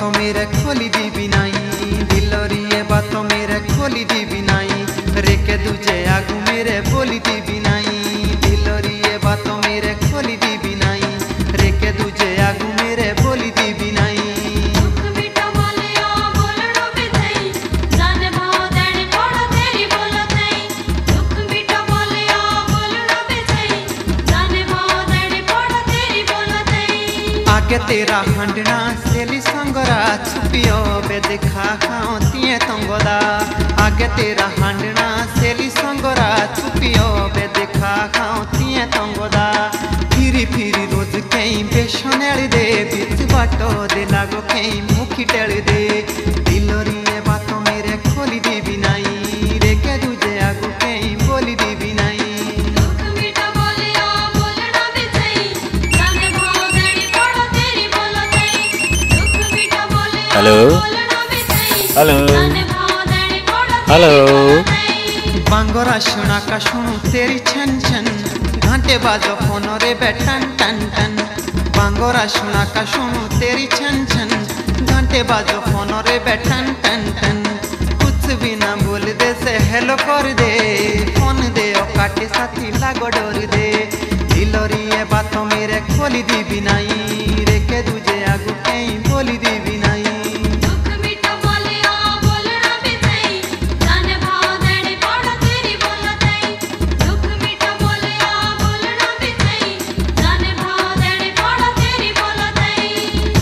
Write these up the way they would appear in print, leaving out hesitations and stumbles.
बात मेरे खोली दीबी नहीं, दिलो री ये बात मेरे खोली दीबी नहीं, रेके दूजे आगू मेरे बोली दीबी नहीं, दिलो री ये बात मेरे खोली दीबी नहीं, रेके दूजे आगू मेरे बोली दीबी नहीं। आगे तेरा हंडना सेली संगरा छुपियो बे देखा खाती तंगदा, आगे तेरा हंडना सेली संगरा छुपियो बे देखा खाती तंगदा, फिरी रोज कहीं बेसनेल दे बीच बाटो दे लागो कहीं मुखी टेल दे, दिलो री ये बात मेरे खोली दीबी नहीं, रेके दूजे आगू कहीं बोली दीबी नहीं। हेलो हेलो हेलो बांगोरा सुना का सुनू तेरी छन छन घंटे बाजो फोन रे बैठन टन टन, बांगोरा सुना का सुनू तेरी छन छन घंटे बाजो फोन रे बैठन टन टन, कुछ भी ना बोल दे से हेलो कर दे फोन दे और काटे साथी लागो डोर दे, दिलो री ये बात मेरे खोली दीबी नहीं, रेके दूजे आगू कहीं बोली दीबी नहीं।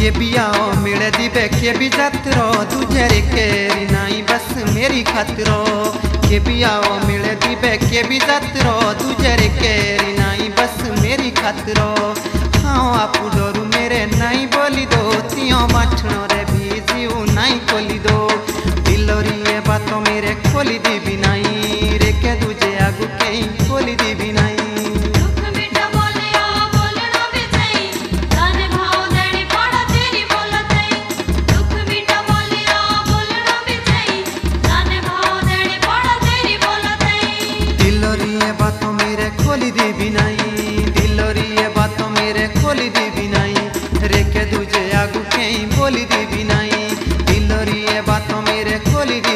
ये बियाओ मिले दीबे के भी जत्रो दूजे रेके नाई बस मेरी खतरो, ये बियाओ मिले दीबे के भी जत्रो दूजे रेके नाई बस मेरी खतरो, हाँ आप डोरू मेरे नाई बोली दो तीयों बाछणो रे भी जीव नाई खोली दो, दिलो री ये बात मेरे खोली दीबी नहीं, रेके दूजे आगू कहीं खोली दीबी नहीं। खोली दीबी नहीं, दिलो री ये बात मेरे खोली दीबी नहीं, रेके दूजे आगू कहीं बोली दीबी नहीं, दिलो री ये बात मेरे खोली।